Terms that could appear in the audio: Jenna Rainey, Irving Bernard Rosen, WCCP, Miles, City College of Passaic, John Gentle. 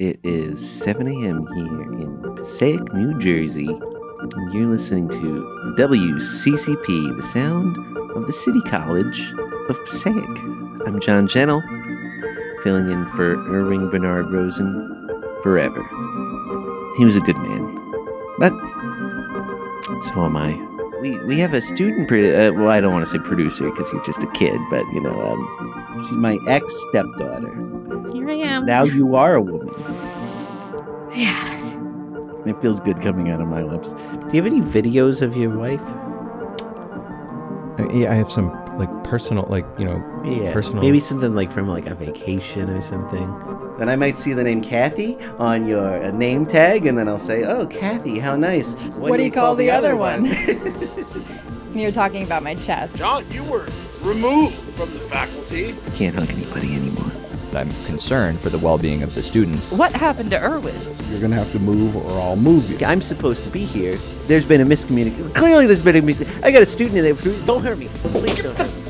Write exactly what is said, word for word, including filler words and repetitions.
It is seven a.m. here in Passaic, New Jersey, and you're listening to W C C P, the sound of the City College of Passaic. I'm John Gentle, filling in for Irving Bernard Rosen forever. He was a good man, but so am I. We we have a student, pre- uh, well, I don't want to say producer because you're just a kid, but, you know, um, she's my ex-stepdaughter. Here I am. Now you are a woman. Yeah. It feels good coming out of my lips. Do you have any videos of your wife? Uh, yeah, I have some, like, personal, like, you know, yeah. personal. Maybe something, like, from, like, a vacation or something. And I might see the name Kathy on your uh, name tag, and then I'll say, oh, Kathy, how nice. What, what do you call, call the, the other, other one? one? You're talking about my chest. John, you were removed from the faculty. I can't hug anybody anymore. I'm concerned for the well-being of the students. What happened to Irwin? You're going to have to move or I'll move you. I'm supposed to be here. There's been a miscommunication. Clearly there's been a miscommunication. I got a student in there. Don't hurt me. Please don't hurt me.